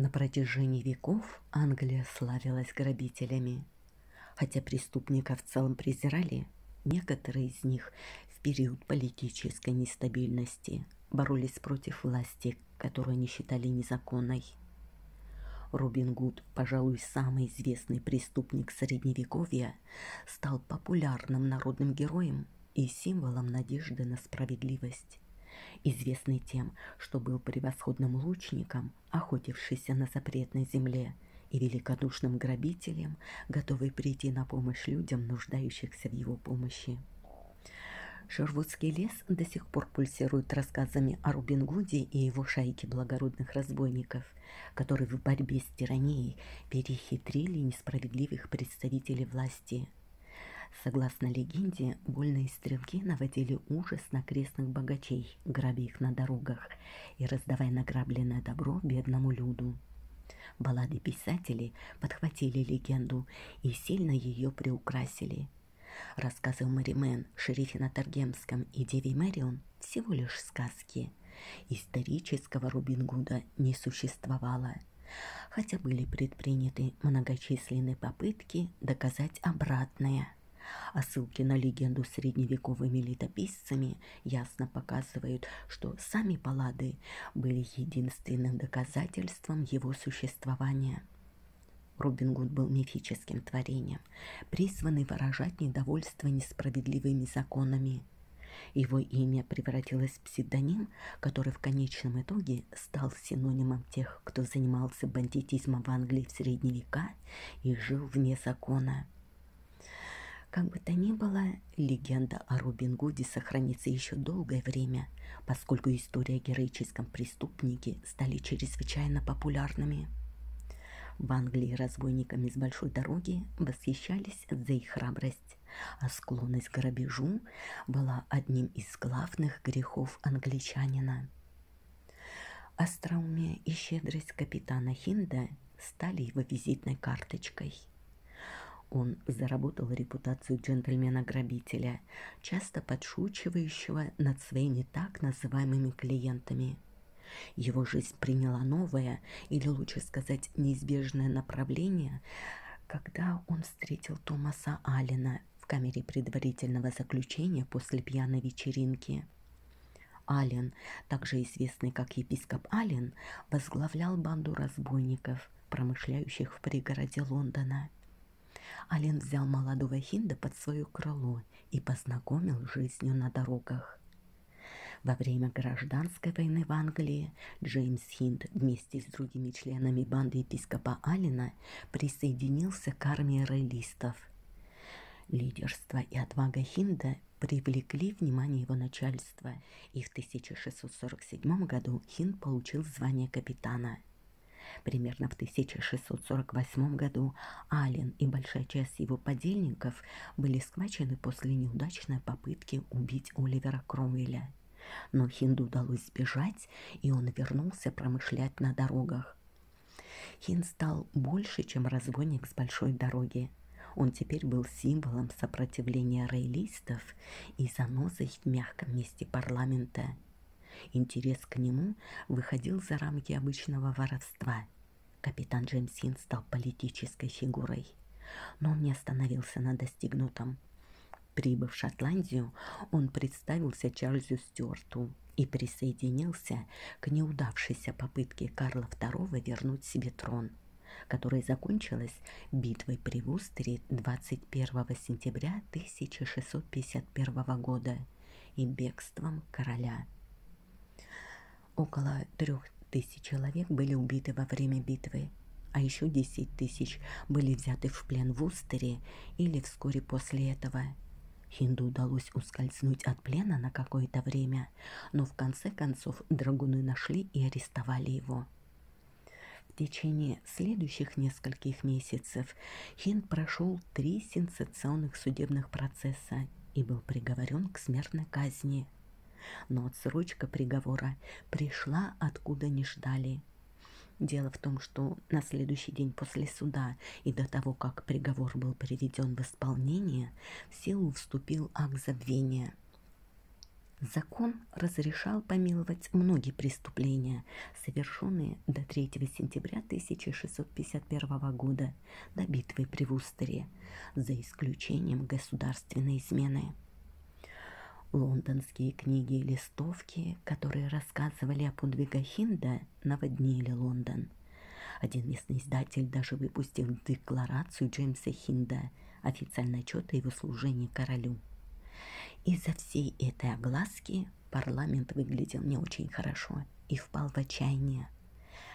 На протяжении веков Англия славилась грабителями. Хотя преступников в целом презирали, некоторые из них в период политической нестабильности боролись против власти, которую они считали незаконной. Робин Гуд, пожалуй, самый известный преступник Средневековья, стал популярным народным героем и символом надежды на справедливость, известный тем, что был превосходным лучником, охотившийся на запретной земле, и великодушным грабителем, готовый прийти на помощь людям, нуждающихся в его помощи. Шервудский лес до сих пор пульсирует рассказами о Робин Гуде и его шайке благородных разбойников, которые в борьбе с тиранией перехитрили несправедливых представителей власти. Согласно легенде, больные стрелки наводили ужас на крестных богачей, грабя их на дорогах и раздавая награбленное добро бедному люду. Баллады писателей подхватили легенду и сильно ее приукрасили. Рассказы о Мэри Мэн, шерифе на Таргемском и деве Мэрион – всего лишь сказки. Исторического Робин Гуда не существовало, хотя были предприняты многочисленные попытки доказать обратное. А ссылки на легенду средневековыми летописцами ясно показывают, что сами баллады были единственным доказательством его существования. Робин Гуд был мифическим творением, призванный выражать недовольство несправедливыми законами. Его имя превратилось в псевдоним, который в конечном итоге стал синонимом тех, кто занимался бандитизмом в Англии в средние века и жил вне закона. Как бы то ни было, легенда о Робин Гуде сохранится еще долгое время, поскольку истории о героическом преступнике стали чрезвычайно популярными. В Англии разбойниками с большой дороги восхищались за их храбрость, а склонность к грабежу была одним из главных грехов англичанина. Остроумие и щедрость капитана Хинда стали его визитной карточкой. Он заработал репутацию джентльмена-грабителя, часто подшучивающего над своими так называемыми клиентами. Его жизнь приняла новое, или лучше сказать, неизбежное направление, когда он встретил Томаса Аллена в камере предварительного заключения после пьяной вечеринки. Аллен, также известный как епископ Аллен, возглавлял банду разбойников, промышляющих в пригороде Лондона. Аллен взял молодого Хинда под свое крыло и познакомил с жизнью на дорогах. Во время гражданской войны в Англии Джеймс Хинд вместе с другими членами банды епископа Аллена присоединился к армии роялистов. Лидерство и отвага Хинда привлекли внимание его начальства, и в 1647 году Хинд получил звание капитана. Примерно в 1648 году Аллен и большая часть его подельников были схвачены после неудачной попытки убить Оливера Кромвеля. Но Хинду удалось сбежать, и он вернулся промышлять на дорогах. Хинд стал больше, чем разбойник с большой дороги. Он теперь был символом сопротивления роялистов и занозой в мягком месте парламента. Интерес к нему выходил за рамки обычного воровства. Капитан Джеймс Хинд стал политической фигурой, но он не остановился на достигнутом. Прибыв в Шотландию, он представился Чарльзу Стюарту и присоединился к неудавшейся попытке Карла II вернуть себе трон, которая закончилась битвой при Вустере 21 сентября 1651 года и бегством короля. Около 3000 человек были убиты во время битвы, а еще 10 000 были взяты в плен в Устере или вскоре после этого. Хинду удалось ускользнуть от плена на какое-то время, но в конце концов драгуны нашли и арестовали его. В течение следующих нескольких месяцев Хинд прошел 3 сенсационных судебных процесса и был приговорен к смертной казни. Но отсрочка приговора пришла откуда не ждали. Дело в том, что на следующий день после суда и до того, как приговор был приведен в исполнение, в силу вступил акт забвения. Закон разрешал помиловать многие преступления, совершенные до 3 сентября 1651 года, до битвы при Вустере, за исключением государственной измены. Лондонские книги и листовки, которые рассказывали о подвигах Хинда, наводнили Лондон. Один местный издатель даже выпустил декларацию Джеймса Хинда, официальный отчет о его служении королю. Из-за всей этой огласки парламент выглядел не очень хорошо и впал в отчаяние.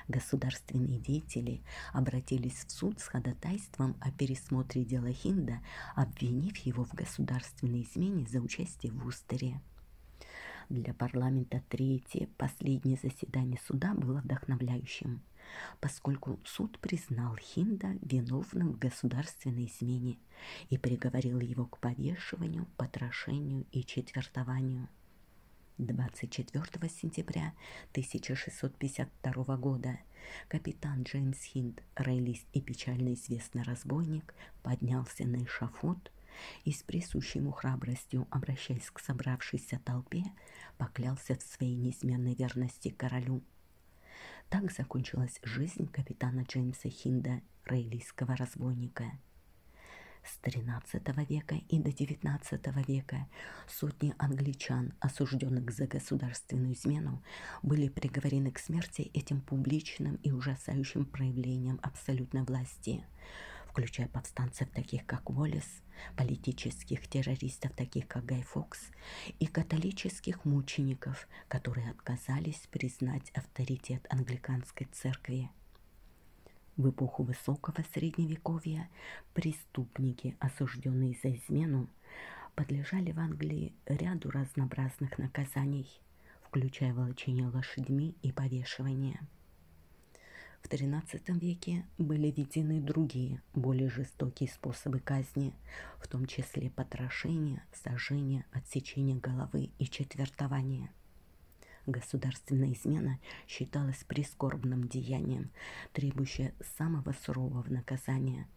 Государственные деятели обратились в суд с ходатайством о пересмотре дела Хинда, обвинив его в государственной измене за участие в Устере. Для парламента третье, последнее заседание суда было вдохновляющим, поскольку суд признал Хинда виновным в государственной измене и приговорил его к повешиванию, потрошению и четвертованию. 24 сентября 1652 года капитан Джеймс Хинд, роялист и печально известный разбойник, поднялся на эшафот и с присущей ему храбростью, обращаясь к собравшейся толпе, поклялся в своей неизменной верности королю. Так закончилась жизнь капитана Джеймса Хинда, роялистского разбойника. С XIII века и до XIX века сотни англичан, осужденных за государственную измену, были приговорены к смерти этим публичным и ужасающим проявлением абсолютной власти, включая повстанцев, таких как Уоллес, политических террористов, таких как Гай Фокс, и католических мучеников, которые отказались признать авторитет англиканской церкви. В эпоху высокого средневековья преступники, осужденные за измену, подлежали в Англии ряду разнообразных наказаний, включая волочение лошадьми и повешивание. В XIII веке были введены другие, более жестокие способы казни, в том числе потрошение, сожжение, отсечение головы и четвертование. Государственная измена считалась прискорбным деянием, требующим самого сурового наказания.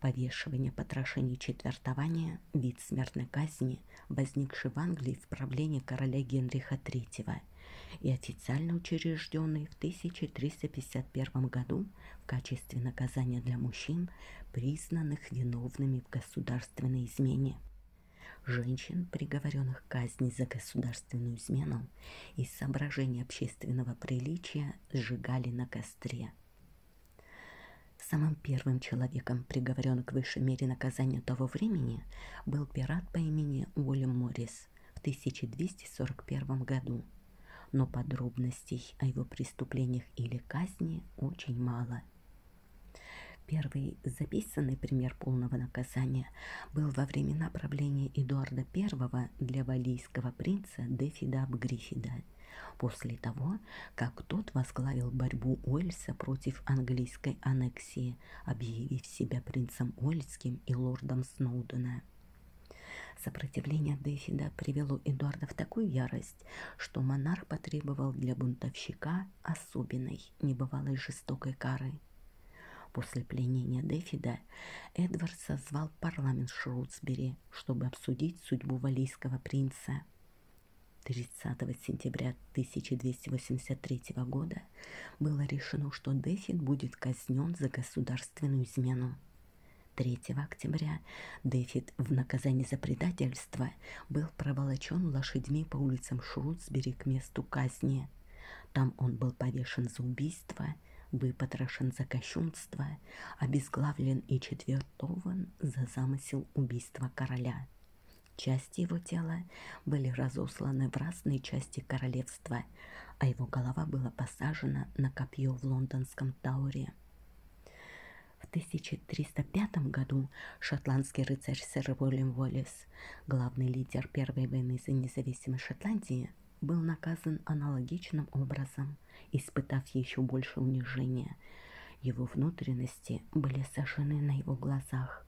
Повешивание, потрошение и четвертование – вид смертной казни, возникший в Англии в правлении короля Генриха III и официально учрежденный в 1351 году в качестве наказания для мужчин, признанных виновными в государственной измене. Женщин, приговоренных к казни за государственную измену, из соображений общественного приличия сжигали на костре. Самым первым человеком, приговоренным к высшей мере наказания того времени, был пират по имени Уильям Моррис в 1241 году, но подробностей о его преступлениях или казни очень мало. Первый записанный пример полного наказания был во времена правления Эдуарда I для валлийского принца Дафида ап Грифида, после того, как тот возглавил борьбу Уэльса против английской аннексии, объявив себя принцем Уэльским и лордом Сноудена. Сопротивление Дафида привело Эдуарда в такую ярость, что монарх потребовал для бунтовщика особенной, небывалой жестокой кары. После пленения Дафида Эдвард созвал парламент Шрусбери, чтобы обсудить судьбу валлийского принца. 30 сентября 1283 года было решено, что Дафид будет казнен за государственную измену. 3 октября Дафид в наказание за предательство был проволочен лошадьми по улицам Шрусбери к месту казни. Там он был повешен за убийство, был потрошен за кощунство, обезглавлен и четвертован за замысел убийства короля. Части его тела были разосланы в разные части королевства, а его голова была посажена на копье в лондонском Тауэре. В 1305 году шотландский рыцарь сэр Уильям Уоллес, главный лидер Первой войны за независимость Шотландии, был наказан аналогичным образом, испытав еще больше унижения. Его внутренности были сожжены на его глазах.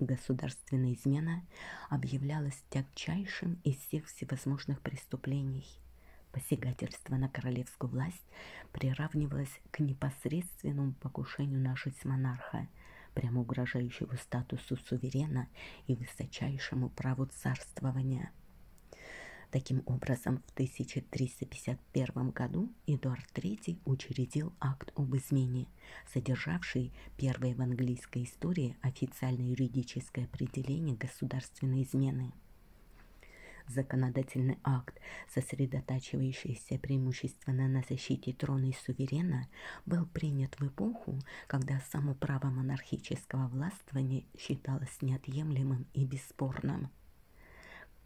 Государственная измена объявлялась тягчайшим из всех всевозможных преступлений. Посягательство на королевскую власть приравнивалось к непосредственному покушению на жизнь монарха, прямо угрожающего статусу суверена и высочайшему праву царствования. Таким образом, в 1351 году Эдуард III учредил акт об измене, содержавший первое в английской истории официальное юридическое определение государственной измены. Законодательный акт, сосредотачивающийся преимущественно на защите трона и суверена, был принят в эпоху, когда само право монархического властвования считалось неотъемлемым и бесспорным.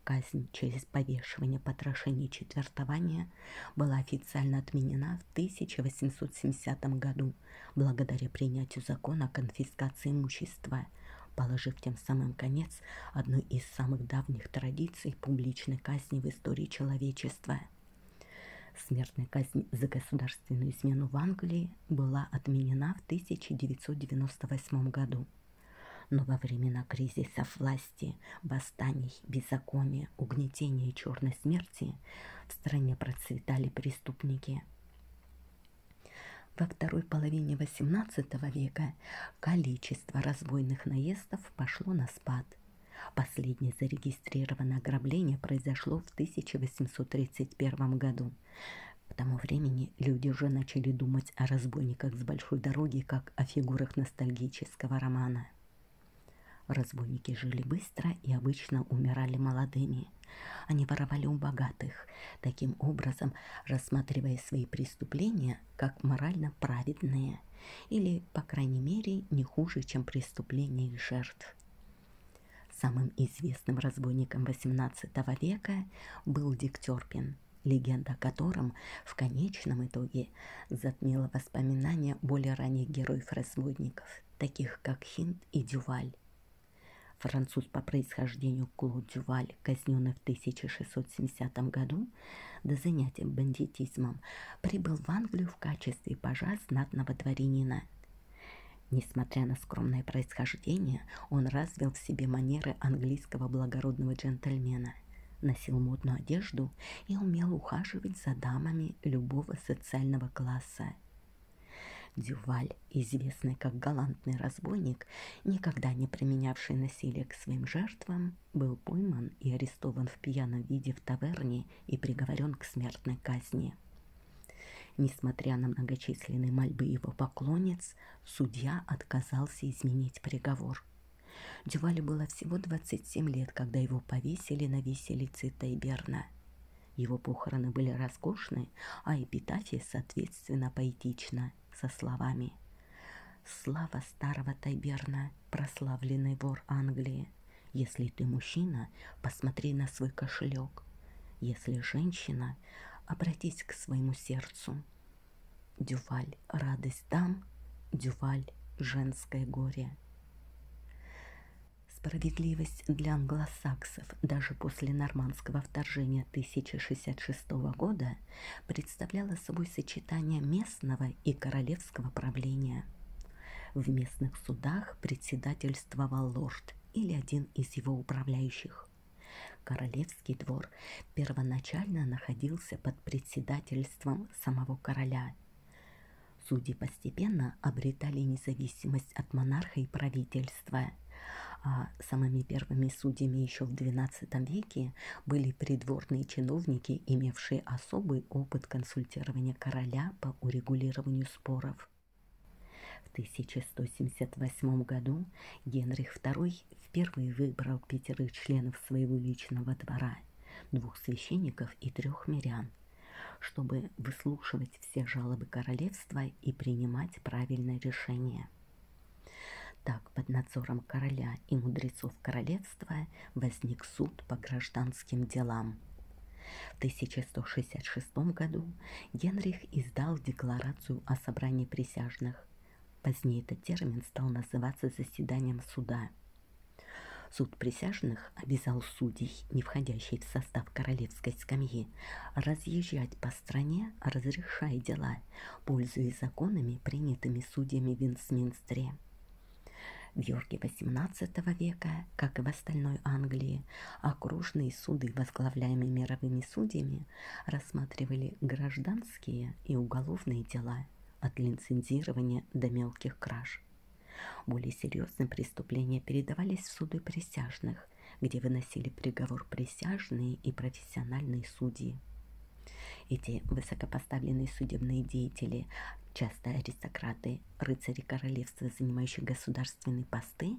Казнь через повешивание, потрошение и четвертование была официально отменена в 1870 году благодаря принятию закона о конфискации имущества, положив тем самым конец одной из самых давних традиций публичной казни в истории человечества. Смертная казнь за государственную измену в Англии была отменена в 1998 году. Но во времена кризисов власти, восстаний, беззакония, угнетения и черной смерти в стране процветали преступники. Во второй половине XVIII века количество разбойных наездов пошло на спад. Последнее зарегистрированное ограбление произошло в 1831 году. К тому времени люди уже начали думать о разбойниках с большой дороги как о фигурах ностальгического романа. Разбойники жили быстро и обычно умирали молодыми. Они воровали у богатых, таким образом рассматривая свои преступления как морально праведные, или, по крайней мере, не хуже, чем преступления их жертв. Самым известным разбойником XVIII века был Дик Терпин, легенда о котором в конечном итоге затмила воспоминания более ранних героев-разбойников, таких как Хинд и Дюваль. Француз по происхождению Клод Дюваль, казненный в 1670 году, до занятия бандитизмом, прибыл в Англию в качестве пажа знатного дворянина. Несмотря на скромное происхождение, он развил в себе манеры английского благородного джентльмена, носил модную одежду и умел ухаживать за дамами любого социального класса. Дюваль, известный как галантный разбойник, никогда не применявший насилие к своим жертвам, был пойман и арестован в пьяном виде в таверне и приговорен к смертной казни. Несмотря на многочисленные мольбы его поклонниц, судья отказался изменить приговор. Дювалю было всего 27 лет, когда его повесили на виселице Тайберна. Его похороны были роскошны, а эпитафия, соответственно, поэтична, со словами: «Слава старого Тайберна, прославленный вор Англии! Если ты мужчина, посмотри на свой кошелек. Если женщина, обратись к своему сердцу. Дюваль – радость дам, Дюваль – женское горе». Справедливость для англосаксов даже после нормандского вторжения 1066 года представляла собой сочетание местного и королевского правления. В местных судах председательствовал лорд или один из его управляющих. Королевский двор первоначально находился под председательством самого короля. Судьи постепенно обретали независимость от монарха и правительства, а самыми первыми судьями еще в XII веке были придворные чиновники, имевшие особый опыт консультирования короля по урегулированию споров. В 1178 году Генрих II впервые выбрал 5 членов своего личного двора, 2 священников и 3 мирян, чтобы выслушивать все жалобы королевства и принимать правильное решение. Так, под надзором короля и мудрецов королевства возник суд по гражданским делам. В 1166 году Генрих издал декларацию о собрании присяжных. Позднее этот термин стал называться заседанием суда. Суд присяжных обязал судей, не входящих в состав королевской скамьи, разъезжать по стране, разрешая дела, пользуясь законами, принятыми судьями в Вестминстере. В Йорке XVIII века, как и в остальной Англии, окружные суды, возглавляемые мировыми судьями, рассматривали гражданские и уголовные дела, от лицензирования до мелких краж. Более серьезные преступления передавались в суды присяжных, где выносили приговор присяжные и профессиональные судьи. Эти высокопоставленные судебные деятели, часто аристократы, рыцари королевства, занимающие государственные посты,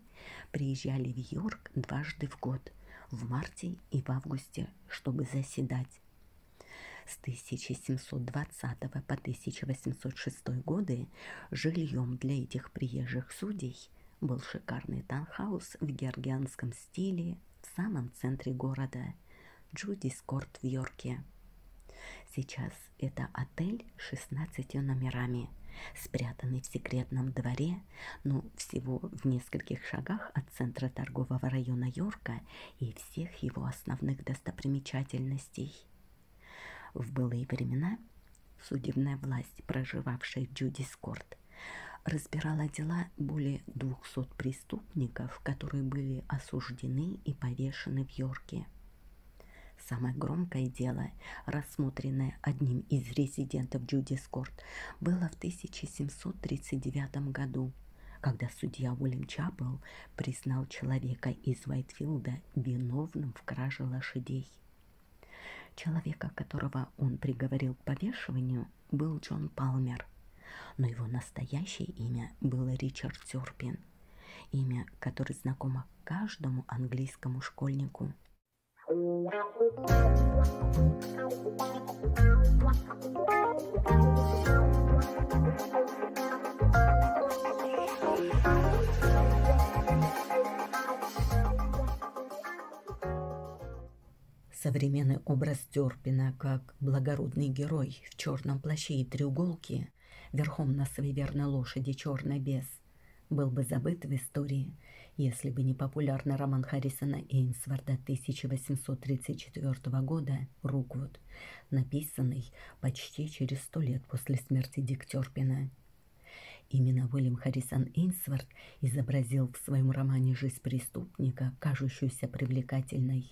приезжали в Йорк дважды в год, в марте и в августе, чтобы заседать. С 1720 по 1806 годы жильем для этих приезжих судей был шикарный таунхаус в георгианском стиле в самом центре города – Judges' Court в Йорке. Сейчас это отель с 16 номерами, спрятанный в секретном дворе, но всего в нескольких шагах от центра торгового района Йорка и всех его основных достопримечательностей. В былые времена судебная власть, проживавшая в Judges' Court, разбирала дела более 200 преступников, которые были осуждены и повешены в Йорке. Самое громкое дело, рассмотренное одним из резидентов Judges' Court, было в 1739 году, когда судья Уильям Чаппелл признал человека из Уайтфилда виновным в краже лошадей. Человека, которого он приговорил к повешиванию, был Джон Палмер, но его настоящее имя было Ричард Терпин, имя, которое знакомо каждому английскому школьнику. Современный образ Терпина как благородный герой в черном плаще и треуголке, верхом на своей верной лошади «Черный бес», был бы забыт в истории, если бы не популярный роман Харрисона Эйнсворта 1834 года «Руквуд», написанный почти через 100 лет после смерти Дик Терпина. Именно Уильям Харрисон Эйнсворт изобразил в своем романе «Жизнь преступника», кажущуюся привлекательной,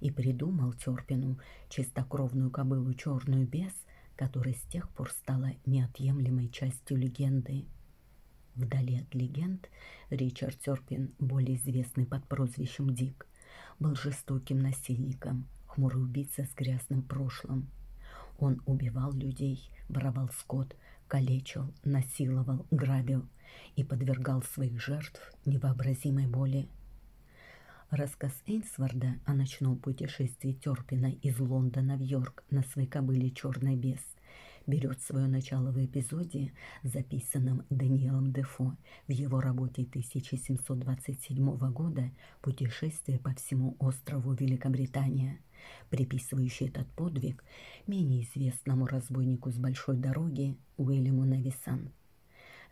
и придумал Терпину чистокровную кобылу «Черную бес», которая с тех пор стала неотъемлемой частью легенды. Вдали от легенд Ричард Терпин, более известный под прозвищем Дик, был жестоким насильником, хмурый убийца с грязным прошлым. Он убивал людей, воровал скот, калечил, насиловал, грабил и подвергал своих жертв невообразимой боли. Рассказ Эйнсворда о ночном путешествии Терпина из Лондона в Йорк на своей кобыле «Черный бес» берет свое начало в эпизоде, записанном Даниэлем Дефо в его работе 1727 года «Путешествие по всему острову Великобритания», приписывающий этот подвиг менее известному разбойнику с большой дороги Уильяму Невисон.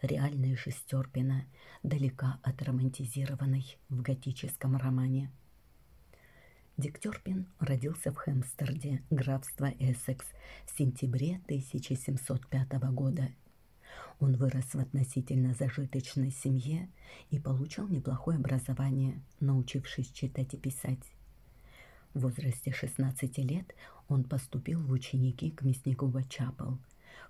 Реальная жизнь Терпина далека от романтизированной в готическом романе. Дик Терпин родился в Хэмпстерде, графство Эссекс, в сентябре 1705 года. Он вырос в относительно зажиточной семье и получил неплохое образование, научившись читать и писать. В возрасте 16 лет он поступил в ученики к мяснику Чаппеллу,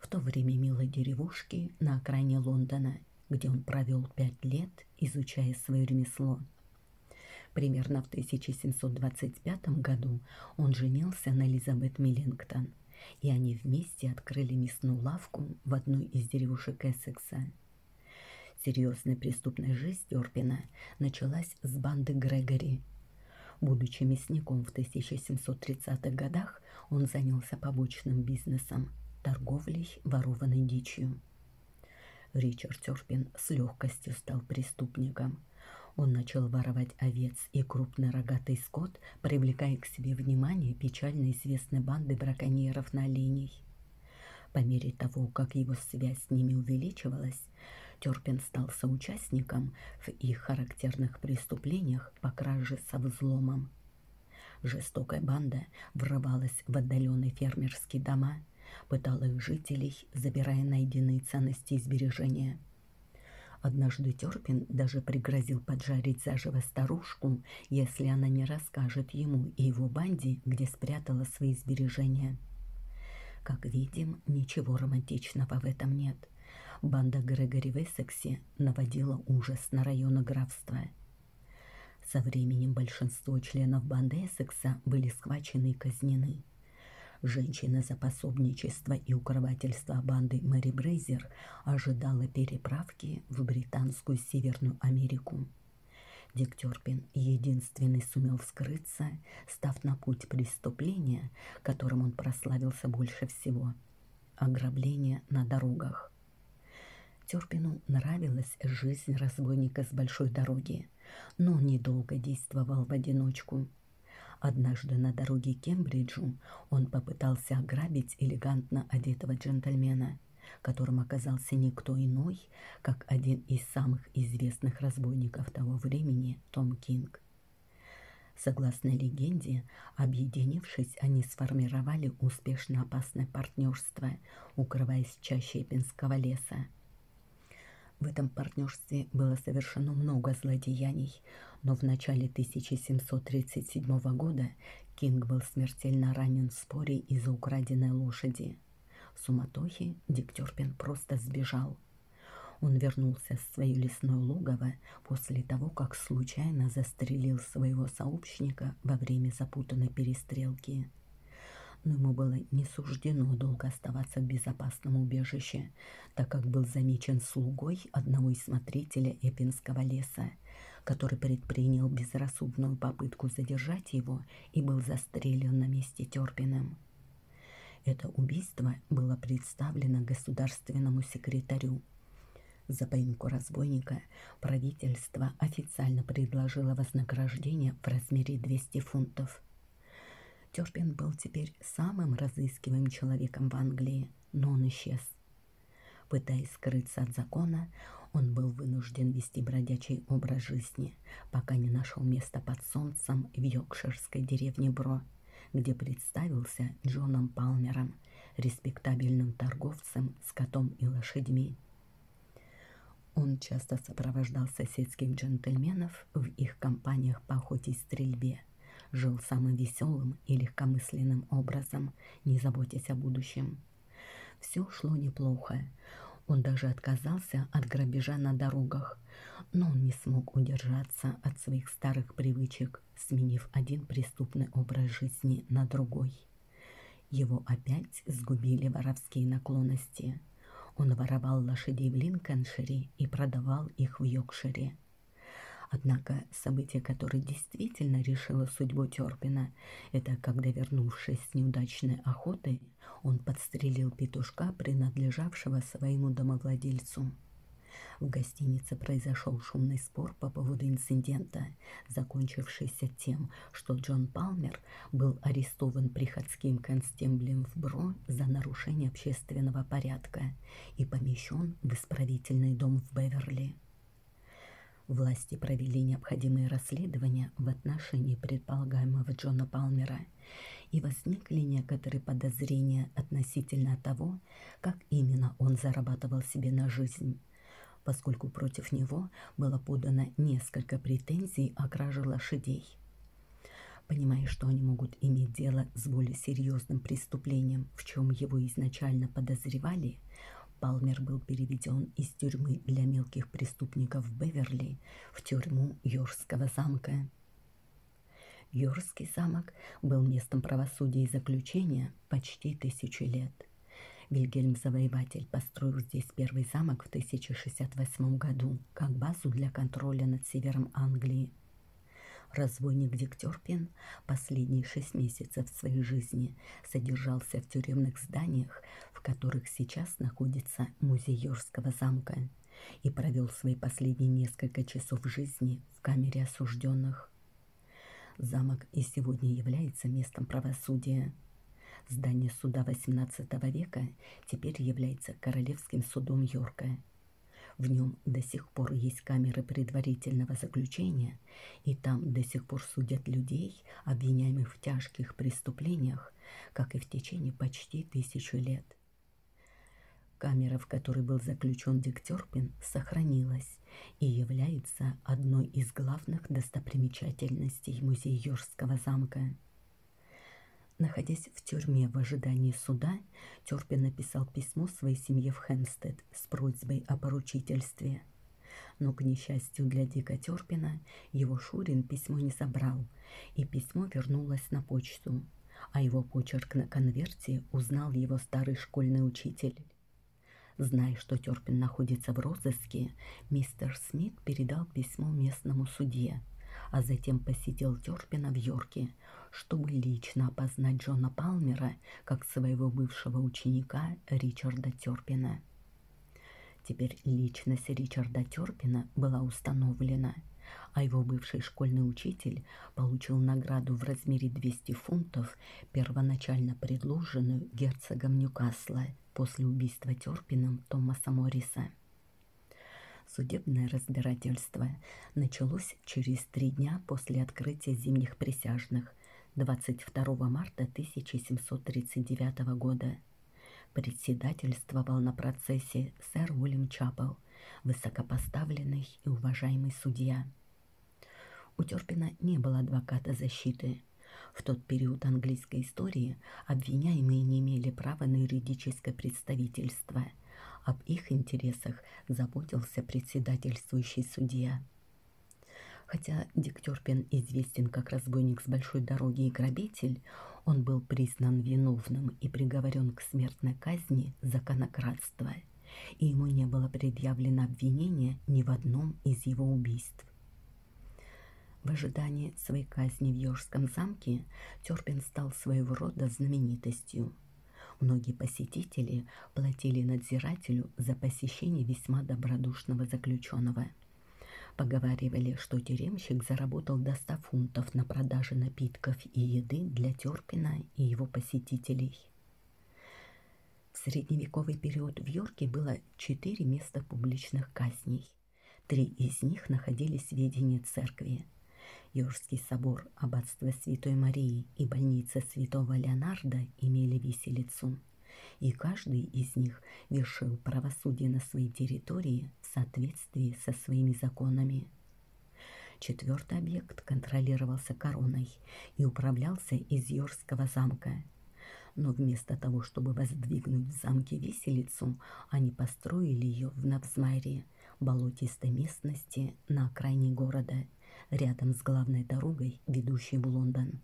в то время милой деревушки на окраине Лондона, где он провел 5 лет, изучая свое ремесло. Примерно в 1725 году он женился на Элизабет Миллингтон, и они вместе открыли мясную лавку в одной из деревушек Эссекса. Серьезная преступная жизнь Терпина началась с банды Грегори. Будучи мясником в 1730-х годах, он занялся побочным бизнесом – торговлей ворованной дичью. Ричард Терпин с легкостью стал преступником. Он начал воровать овец и крупный рогатый скот, привлекая к себе внимание печально известной банды браконьеров на оленей. По мере того, как его связь с ними увеличивалась, Терпин стал соучастником в их характерных преступлениях по краже со взломом. Жестокая банда врывалась в отдаленные фермерские дома, пытала их жителей, забирая найденные ценности и сбережения. Однажды Терпин даже пригрозил поджарить заживо старушку, если она не расскажет ему и его банде, где спрятала свои сбережения. Как видим, ничего романтичного в этом нет. Банда Грегори в Эссексе наводила ужас на районы графства. Со временем большинство членов банды Эссекса были схвачены и казнены. Женщина за пособничество и укрывательство банды Мэри Брейзер ожидала переправки в британскую Северную Америку. Дик Терпин единственный сумел скрыться, став на путь преступления, которым он прославился больше всего – ограбление на дорогах. Терпину нравилась жизнь разбойника с большой дороги, но он недолго действовал в одиночку. Однажды на дороге к Кембриджу он попытался ограбить элегантно одетого джентльмена, которым оказался никто иной, как один из самых известных разбойников того времени Том Кинг. Согласно легенде, объединившись, они сформировали успешно опасное партнерство, укрываясь в чаще Эппинского леса. В этом партнерстве было совершено много злодеяний, но в начале 1737 года Кинг был смертельно ранен в споре из-за украденной лошади. В суматохе Дик Терпин просто сбежал. Он вернулся в свое лесное логово после того, как случайно застрелил своего сообщника во время запутанной перестрелки. Но ему было не суждено долго оставаться в безопасном убежище, так как был замечен слугой одного из смотрителей Эппинского леса, который предпринял безрассудную попытку задержать его и был застрелен на месте Терпиным. Это убийство было представлено государственному секретарю. За поимку разбойника правительство официально предложило вознаграждение в размере 200 фунтов. Терпин был теперь самым разыскиваемым человеком в Англии, но он исчез. Пытаясь скрыться от закона, он был вынужден вести бродячий образ жизни, пока не нашел места под солнцем в йоркширской деревне Бро, где представился Джоном Палмером, респектабельным торговцем с скотом и лошадьми. Он часто сопровождал соседских джентльменов в их компаниях по охоте и стрельбе, жил самым веселым и легкомысленным образом, не заботясь о будущем. Все шло неплохо. Он даже отказался от грабежа на дорогах, но он не смог удержаться от своих старых привычек, сменив один преступный образ жизни на другой. Его опять сгубили воровские наклонности. Он воровал лошадей в Линкольншире и продавал их в Йоркшире. Однако событие, которое действительно решило судьбу Терпина, это когда, вернувшись с неудачной охоты, он подстрелил петушка, принадлежавшего своему домовладельцу. В гостинице произошел шумный спор по поводу инцидента, закончившийся тем, что Джон Палмер был арестован приходским констеблем в Бро за нарушение общественного порядка и помещен в исправительный дом в Беверли. Власти провели необходимые расследования в отношении предполагаемого Джона Палмера, и возникли некоторые подозрения относительно того, как именно он зарабатывал себе на жизнь, поскольку против него было подано несколько претензий о краже лошадей. Понимая, что они могут иметь дело с более серьезным преступлением, в чем его изначально подозревали, Палмер был переведен из тюрьмы для мелких преступников в Беверли в тюрьму Йоркского замка. Йоркский замок был местом правосудия и заключения почти 1000 лет. Вильгельм Завоеватель построил здесь первый замок в 1068 году как базу для контроля над севером Англии. Разбойник Дик Терпин последние 6 месяцев своей жизни содержался в тюремных зданиях, в которых сейчас находится музей Йоркского замка, и провел свои последние несколько часов жизни в камере осужденных. Замок и сегодня является местом правосудия. Здание суда XVIII века теперь является Королевским судом Йорка. В нем до сих пор есть камеры предварительного заключения, и там до сих пор судят людей, обвиняемых в тяжких преступлениях, как и в течение почти 1000 лет. Камера, в которой был заключен Дик Терпин, сохранилась и является одной из главных достопримечательностей музея Йоркского замка. Находясь в тюрьме в ожидании суда, Терпин написал письмо своей семье в Хэмстед с просьбой о поручительстве. но, к несчастью для Дика Терпина, его Шурин письмо не собрал, и письмо вернулось на почту, а его почерк на конверте узнал его старый школьный учитель. Зная, что Терпин находится в розыске, мистер Смит передал письмо местному судье, а затем посетил Терпина в Йорке, чтобы лично опознать Джона Палмера как своего бывшего ученика Ричарда Терпина. Теперь личность Ричарда Терпина была установлена, а его бывший школьный учитель получил награду в размере 200 фунтов, первоначально предложенную герцогом Ньюкасла после убийства Терпином Томаса Морриса. Судебное разбирательство началось через 3 дня после открытия зимних присяжных 22 марта 1739 года. Председательствовал на процессе сэр Уильям Чапел, высокопоставленный и уважаемый судья. У Терпина не было адвоката защиты. В тот период английской истории обвиняемые не имели права на юридическое представительство. Об их интересах заботился председательствующий судья. Хотя Дик Терпин известен как разбойник с большой дороги и грабитель, он был признан виновным и приговорен к смертной казни за конокрадство, и ему не было предъявлено обвинение ни в одном из его убийств. В ожидании своей казни в Йоркском замке Терпин стал своего рода знаменитостью. Многие посетители платили надзирателю за посещение весьма добродушного заключенного. Поговаривали, что тюремщик заработал до 100 фунтов на продаже напитков и еды для Терпина и его посетителей. В средневековый период в Йорке было 4 места публичных казней. 3 из них находились в ведении церкви. Йоркский собор, аббатство Святой Марии и больница Святого Леонарда имели виселицу, и каждый из них вершил правосудие на своей территории в соответствии со своими законами. 4-й объект контролировался короной и управлялся из Йоркского замка. Но вместо того, чтобы воздвигнуть в замке виселицу, они построили ее в Навсмайре, болотистой местности на окраине города, рядом с главной дорогой, ведущей в Лондон.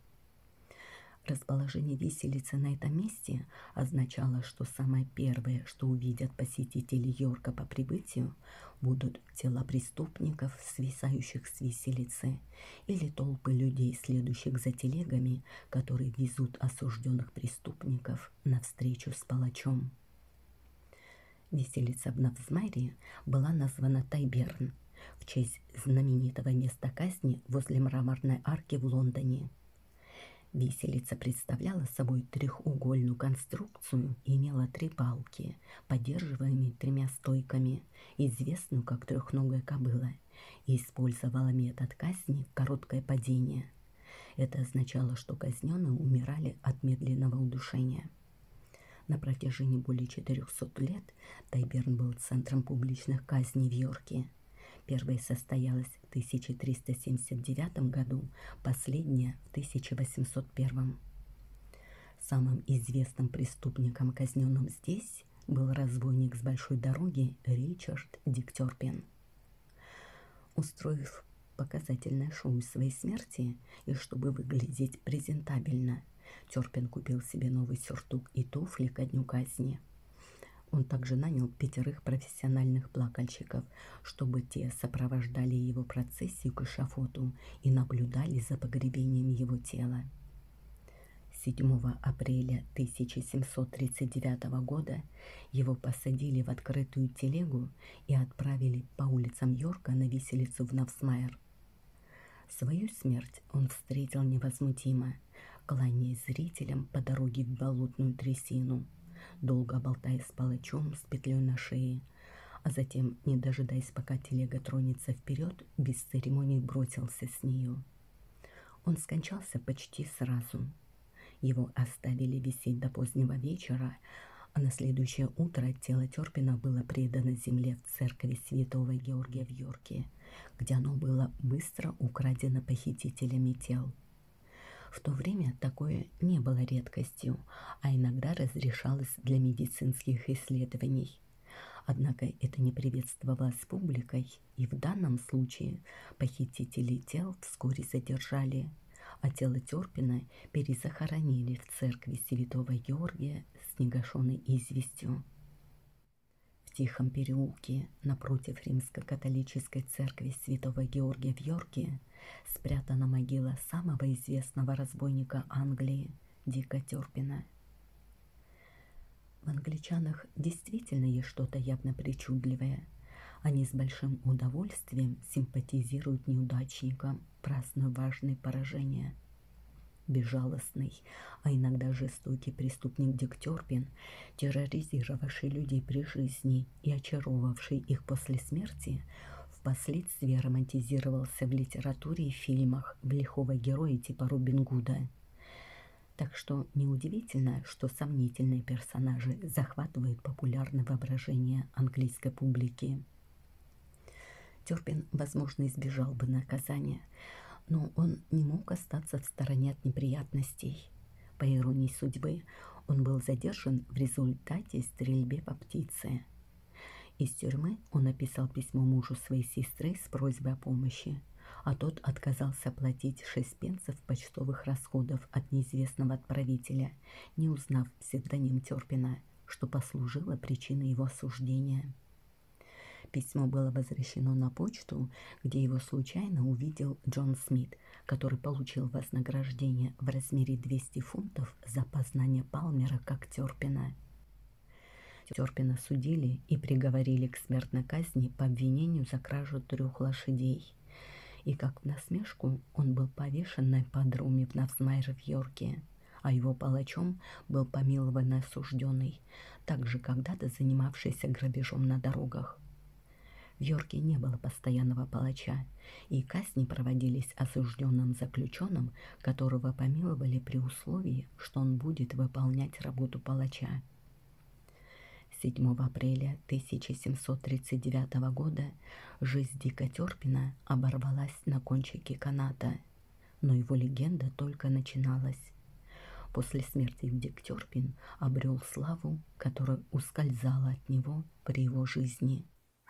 Расположение виселицы на этом месте означало, что самое первое, что увидят посетители Йорка по прибытию, будут тела преступников, свисающих с виселицы, или толпы людей, следующих за телегами, которые везут осужденных преступников навстречу с палачом. Виселица в Навсмайре была названа Тайберн в честь знаменитого места казни возле мраморной арки в Лондоне. Виселица представляла собой треугольную конструкцию и имела 3 палки, поддерживаемые 3 стойками, известную как трехногая кобыла, и использовала метод казни короткое падение. Это означало, что казненные умирали от медленного удушения. На протяжении более 400 лет Тайберн был центром публичных казней в Йорке. Первая состоялась в 1379 году, последняя в 1801. Самым известным преступником, казненным здесь, был разбойник с большой дороги Ричард Дик Терпин. Устроив показательное шоу своей смерти и чтобы выглядеть презентабельно, Терпин купил себе новый сюртук и туфли ко дню казни. Он также нанял 5 профессиональных плакальщиков, чтобы те сопровождали его процессию к эшафоту и наблюдали за погребением его тела. 7 апреля 1739 года его посадили в открытую телегу и отправили по улицам Йорка на виселицу в Навсмайр. Свою смерть он встретил невозмутимо, кланяясь зрителям по дороге в болотную трясину, долго болтая с палачом с петлей на шее, а затем, не дожидаясь, пока телега тронется вперед, без церемоний бросился с нее. Он скончался почти сразу. Его оставили висеть до позднего вечера, а на следующее утро тело Терпина было предано земле в церкви Святого Георгия в Йорке, где оно было быстро украдено похитителями тел. В то время такое не было редкостью, а иногда разрешалось для медицинских исследований. Однако это не приветствовалось публикой, и в данном случае похитителей тел вскоре задержали, а тело Терпина перезахоронили в церкви Святого Георгия с негашенной известью. В тихом переулке напротив римско-католической церкви Святого Георгия в Йорке спрятана могила самого известного разбойника Англии Дика Терпина. В англичанах действительно есть что-то явно причудливое. Они с большим удовольствием симпатизируют неудачникам, празднуя важные поражения. Безжалостный, а иногда жестокий преступник Дик Терпин, терроризировавший людей при жизни и очаровавший их после смерти, впоследствии романтизировался в литературе и фильмах в лихого героя типа Робин Гуда. Так что неудивительно, что сомнительные персонажи захватывают популярное воображение английской публики. Терпин, возможно, избежал бы наказания, но он не мог остаться в стороне от неприятностей. По иронии судьбы, он был задержан в результате стрельбы по птице. Из тюрьмы он написал письмо мужу своей сестры с просьбой о помощи, а тот отказался платить 6 пенсов почтовых расходов от неизвестного отправителя, не узнав псевдоним Терпина, что послужило причиной его осуждения. Письмо было возвращено на почту, где его случайно увидел Джон Смит, который получил вознаграждение в размере 200 фунтов за опознание Палмера как Терпина. Терпина судили и приговорили к смертной казни по обвинению за кражу 3 лошадей. И как в насмешку он был повешен на ипподроме в Навсмайре в Йорке, а его палачом был помилованный осужденный, также когда-то занимавшийся грабежом на дорогах. В Йорке не было постоянного палача, и казни проводились осужденным заключенным, которого помиловали при условии, что он будет выполнять работу палача. 7 апреля 1739 года жизнь Дика Терпина оборвалась на кончике каната, но его легенда только начиналась. После смерти Дик Терпин обрел славу, которая ускользала от него при его жизни.